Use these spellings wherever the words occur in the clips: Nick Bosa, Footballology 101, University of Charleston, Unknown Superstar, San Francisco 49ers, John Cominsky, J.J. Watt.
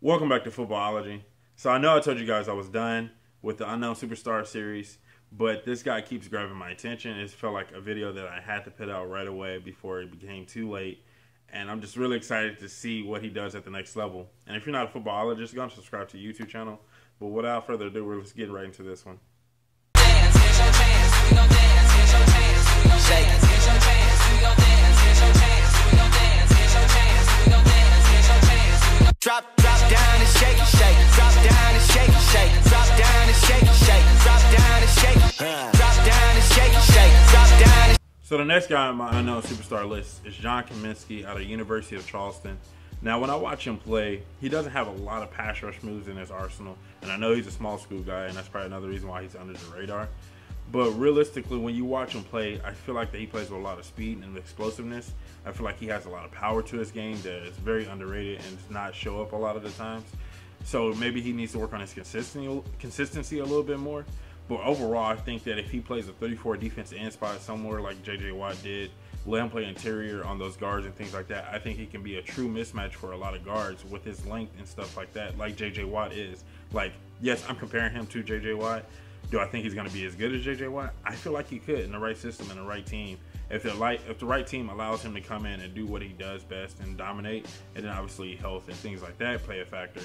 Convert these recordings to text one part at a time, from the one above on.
Welcome back to Footballology. So I know I told you guys I was done with the Unknown Superstar series, but this guy keeps grabbing my attention. It felt like a video that I had to put out right away before it became too late. And I'm just really excited to see what he does at the next level. And if you're not a footballologist, go and subscribe to the YouTube channel. But without further ado, we're just getting right into this one. So the next guy on my unknown superstar list is John Cominsky out of University of Charleston. Now when I watch him play, he doesn't have a lot of pass rush moves in his arsenal. And I know he's a small school guy, and that's probably another reason why he's under the radar. But realistically, when you watch him play, I feel like that he plays with a lot of speed and explosiveness. I feel like he has a lot of power to his game that is very underrated and does not show up a lot of the times. So maybe he needs to work on his consistency a little bit more. But overall, I think that if he plays a 34 defense end spot somewhere like J.J. Watt did, let him play interior on those guards and things like that, I think he can be a true mismatch for a lot of guards with his length and stuff like that, like J.J. Watt is. Like, yes, I'm comparing him to J.J. Watt. Do I think he's going to be as good as J.J. Watt? I feel like he could in the right system and the right team. If the right team allows him to come in and do what he does best and dominate, and then obviously health and things like that play a factor.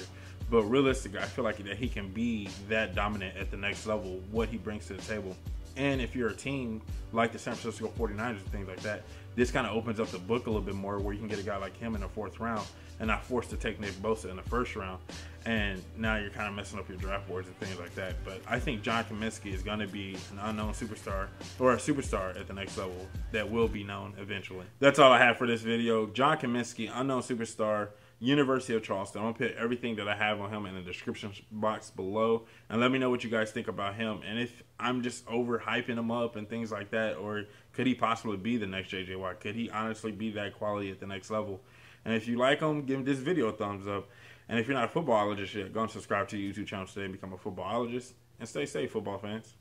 But realistically, I feel like that he can be that dominant at the next level, what he brings to the table. And if you're a team like the San Francisco 49ers and things like that, this kind of opens up the book a little bit more where you can get a guy like him in the fourth round and not forced to take Nick Bosa in the first round. And now you're kind of messing up your draft boards and things like that. But I think John Cominsky is going to be an unknown superstar or a superstar at the next level that will be known eventually. That's all I have for this video. John Cominsky, unknown superstar, University of Charleston. I'm going to put everything that I have on him in the description box below. And let me know what you guys think about him. And if I'm just overhyping him up and things like that, or could he possibly be the next J.J. Watt? Could he honestly be that quality at the next level? And if you like him, give this video a thumbs up. And if you're not a footballologist yet, go and subscribe to the YouTube channel today and become a footballologist. And stay safe, football fans.